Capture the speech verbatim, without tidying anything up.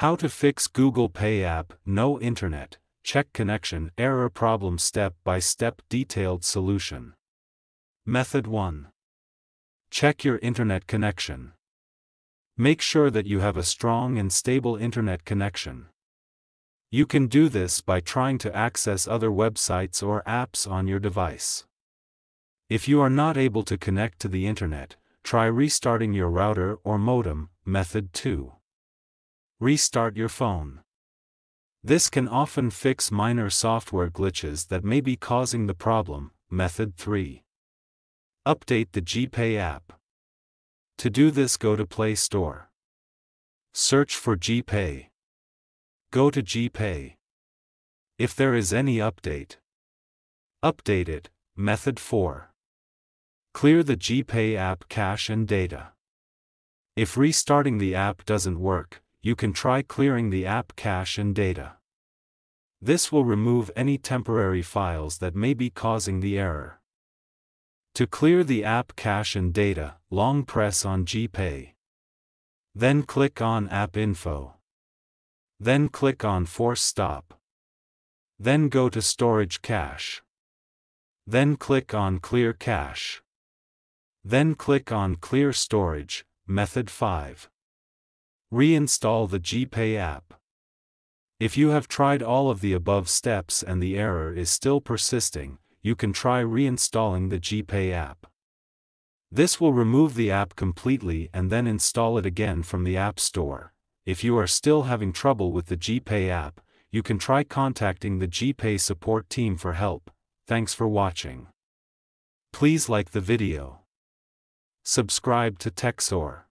How to fix Google Pay app, no internet, check connection error problem step-by-step detailed solution. Method one. Check your internet connection. Make sure that you have a strong and stable internet connection. You can do this by trying to access other websites or apps on your device. If you are not able to connect to the internet, try restarting your router or modem. Method two. Restart your phone. This can often fix minor software glitches that may be causing the problem. Method three. Update the GPay app. To do this, go to Play Store. Search for GPay. Go to GPay. If there is any update, update it. Method four. Clear the GPay app cache and data. If restarting the app doesn't work, you can try clearing the app cache and data. This will remove any temporary files that may be causing the error. To clear the app cache and data, long press on GPay. Then click on App Info. Then click on Force Stop. Then go to Storage Cache. Then click on Clear Cache. Then click on Clear Storage. Method five. Reinstall the GPay app. If you have tried all of the above steps and the error is still persisting, you can try reinstalling the GPay app. This will remove the app completely and then install it again from the App Store. If you are still having trouble with the GPay app, you can try contacting the GPay support team for help. Thanks for watching. Please like the video. Subscribe to TechSor.